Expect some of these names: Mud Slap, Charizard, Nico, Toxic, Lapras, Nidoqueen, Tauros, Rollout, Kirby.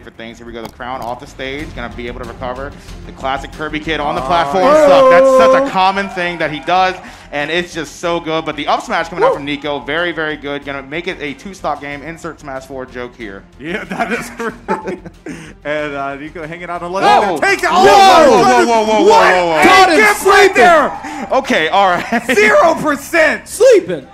different things. Here we go, the crown off the stage, gonna be able to recover. The classic Kirby kid on the platform stuff. That's such a common thing that he does, and it's just so good. But the up smash coming out from Nico, very, very good. Gonna make it a two-stop game. Insert Smash 4 joke here. Yeah, that is right. And Nico hanging out on the left. Take it! Whoa, God, it's sleeping! Right there. Okay, all right. 0%! Sleeping!